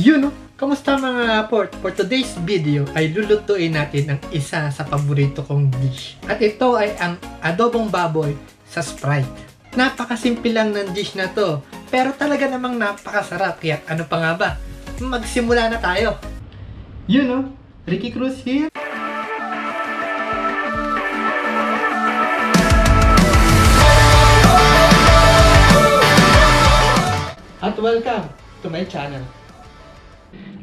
Yun, no? Kamusta mga port? For today's video ay lulutuin natin ang isa sa paborito kong dish. At ito ay ang adobong baboy sa Sprite. Napakasimple lang ng dish na to, pero talaga namang napakasarap. Kaya ano pa nga ba? Magsimula na tayo! Yun, no? Ricky Cruz here. At welcome to my channel.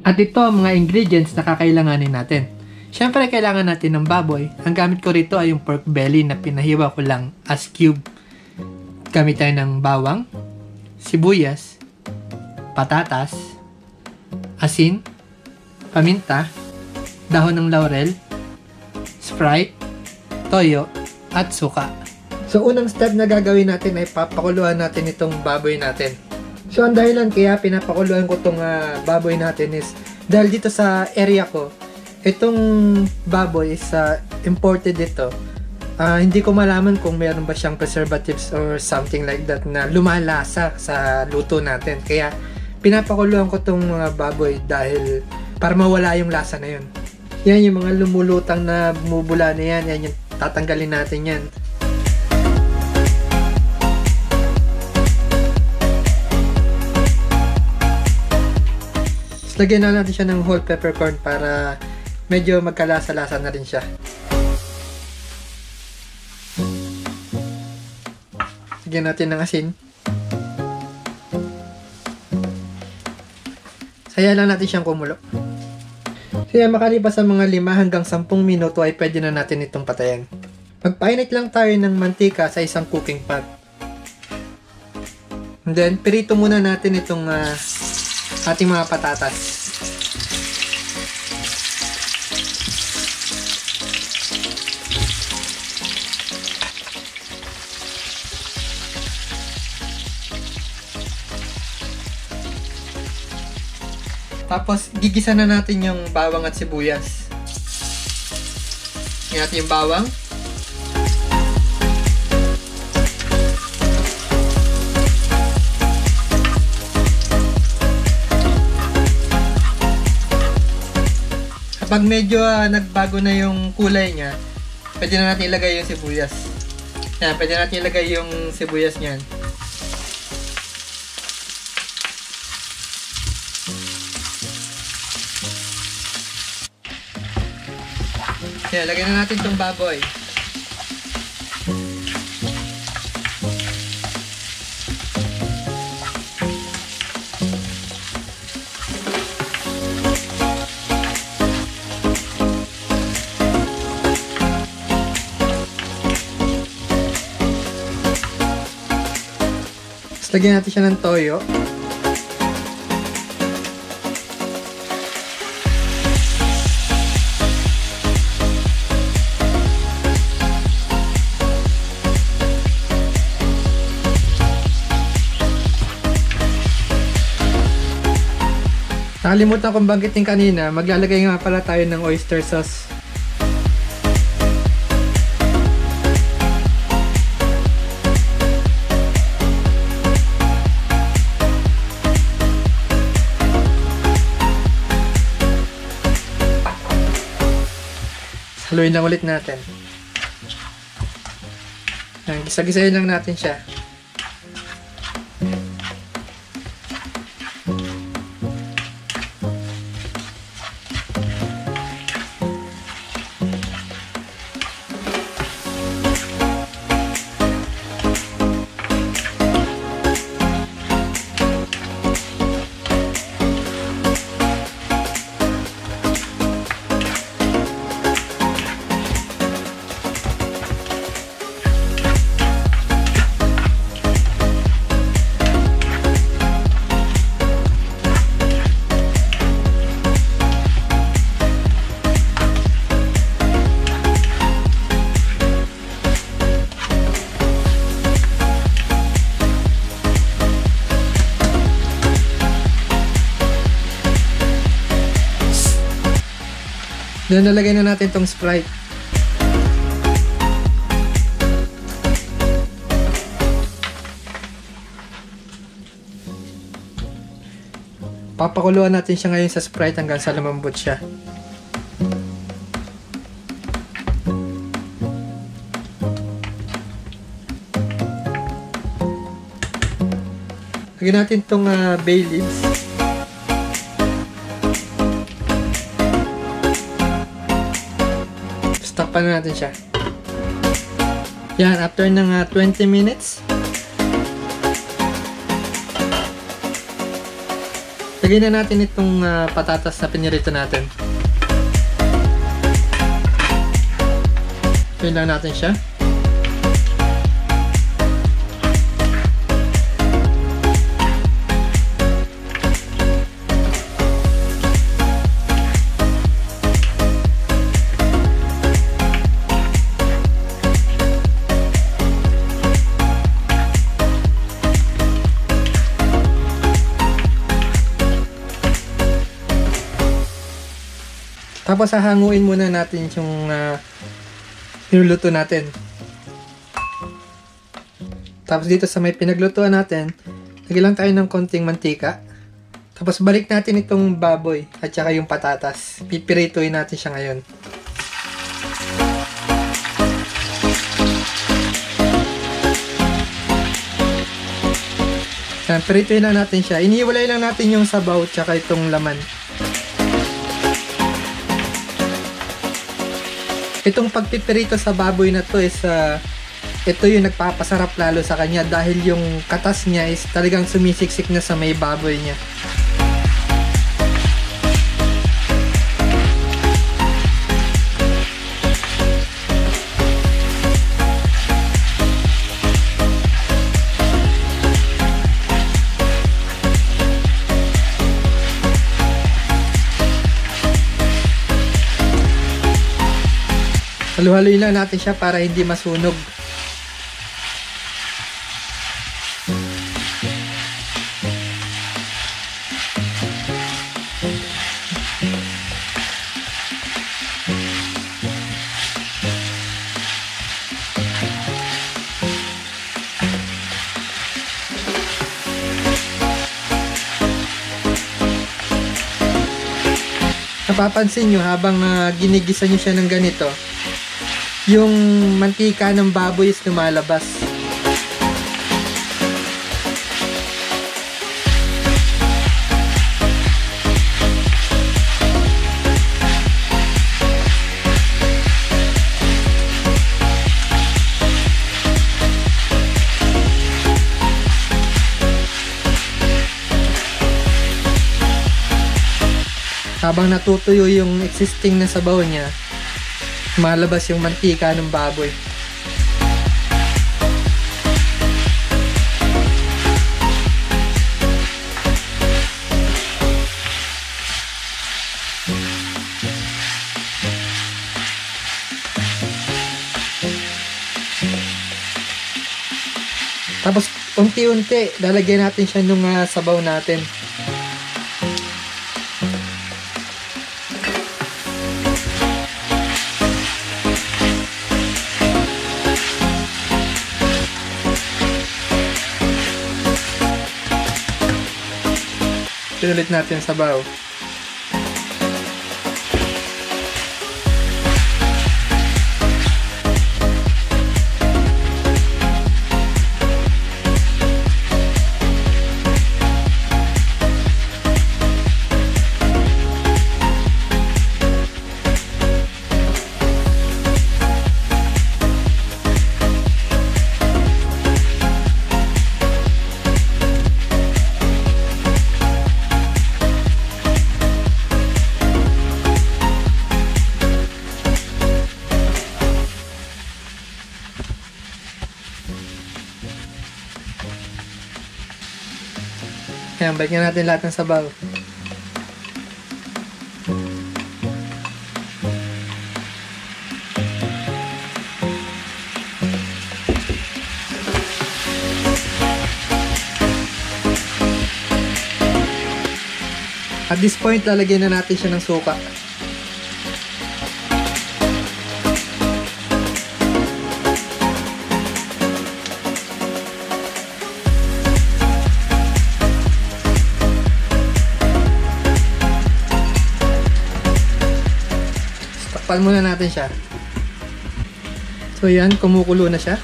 At ito ang mga ingredients na kakailanganin natin. Siyempre, kailangan natin ng baboy. Ang gamit ko rito ay yung pork belly na pinahiwa ko lang as cube. Gamit tayo ng bawang, sibuyas, patatas, asin, paminta, dahon ng laurel, Sprite, toyo, at suka. So, unang step na gagawin natin ay papakuluan natin itong baboy natin. So, ang dahilan kaya pinapakuluan ko itong baboy natin is dahil dito sa area ko, itong baboy is imported dito. Hindi ko malaman kung meron ba siyang preservatives or something like that na lumalasa sa luto natin. Kaya, pinapakuluan ko itong mga baboy dahil para mawala yung lasa na yun. Yan, yung mga lumulutang na bumubula na yan, yan yung tatanggalin natin yan. Lagyan na natin siya ng whole peppercorn para medyo magkalasa-lasa na rin siya. Lagyan natin ng asin. Sayaan lang natin siyang kumulo. Kaya makalipas sa mga 5 hanggang 10 minuto ay pwede na natin itong patayan. Magpainit lang tayo ng mantika sa isang cooking pot. And then, pirito muna natin itong ating mga patatas. Tapos, gigisa na natin yung bawang at sibuyas. Tingnan natin yung bawang. Pag medyo nagbago na yung kulay niya, pwede na natin ilagay yung sibuyas. Yan, pwede natin ilagay yung sibuyas niyan. Yan, lagyan na natin itong baboy. Lagyan natin siya ng toyo. Nakalimutan kong banggitin kanina, maglalagay nga pala tayo ng oyster sauce. Haluin lang ulit natin. Gisa-gisahin lang natin siya. Doon nalagay na natin tong Sprite. Papakuluan natin siya ngayon sa Sprite hanggang sa lumambot siya. Lagyan natin itong bay leaves. Stop na natin siya. Yan, after ng 20 minutes. Lagyan na natin itong patatas na pinirito natin. Lagyan lang natin siya. Tapos hahanguin muna natin yung niluluto natin. Tapos dito sa may pinaglutuan natin, lagyan lang tayo ng konting mantika. Tapos balik natin itong baboy at saka yung patatas. Pipirituin natin siya ngayon. Pirituin na natin siya. Iniiwalay lang natin yung sabaw at saka itong laman. Itong pagpipirito sa baboy na to is ito yung nagpapasarap lalo sa kanya dahil yung katas niya is talagang sumisiksik na sa may baboy niya. Haluhaluin lang natin siya para hindi masunog. Napapansin nyo habang ginigisa nyo siya ng ganito, yung mantika ng baboy is lumalabas. Habang natutuyo yung existing na sabaw niya, malabas yung mantika ng baboy. Tapos unti-unti lalagyan natin siya nung sabaw natin. Pinulit natin sa baw. Ayan, balikan natin lahat ng sabaw. At this point, lalagyan na natin siya ng suka. Takpan muna natin siya. So yan, kumukulo na siya.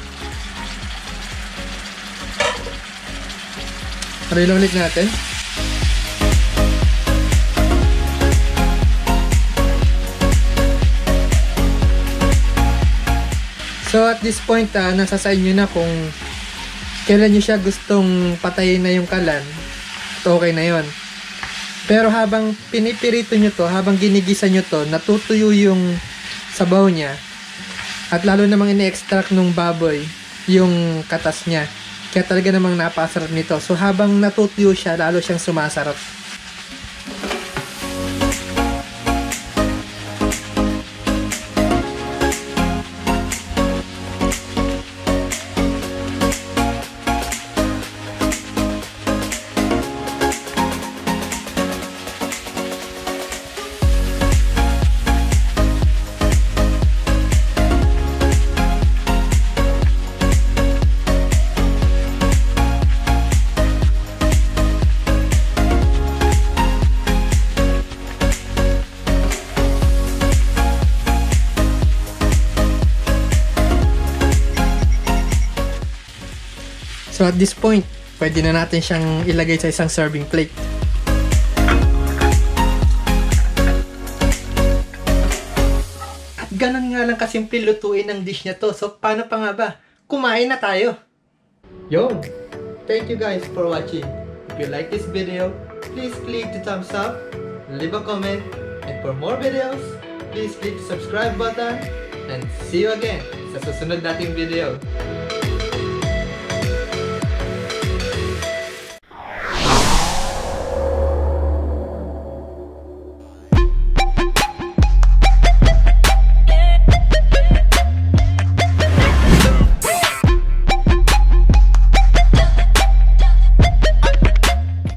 Parehong ulit natin. So at this point, nasa sa inyo na kung kailan nyo siya gustong patayin na yung kalan. So, okay na yon. Pero habang pinipirito nyo to, habang ginigisa nyo to, natutuyo yung sabaw niya. At lalo namang ini-extract nung baboy yung katas niya. Kaya talaga namang napasarap nito. So habang natutuyo siya, lalo siyang sumasarap. So at this point, pwede na natin siyang ilagay sa isang serving plate. At ganun nga lang kasimple lutuin ang dish na to. So paano pa nga ba? Kumain na tayo! Yo! Thank you guys for watching. If you like this video, please click the thumbs up, leave a comment, and for more videos, please click the subscribe button, and see you again sa susunod nating video.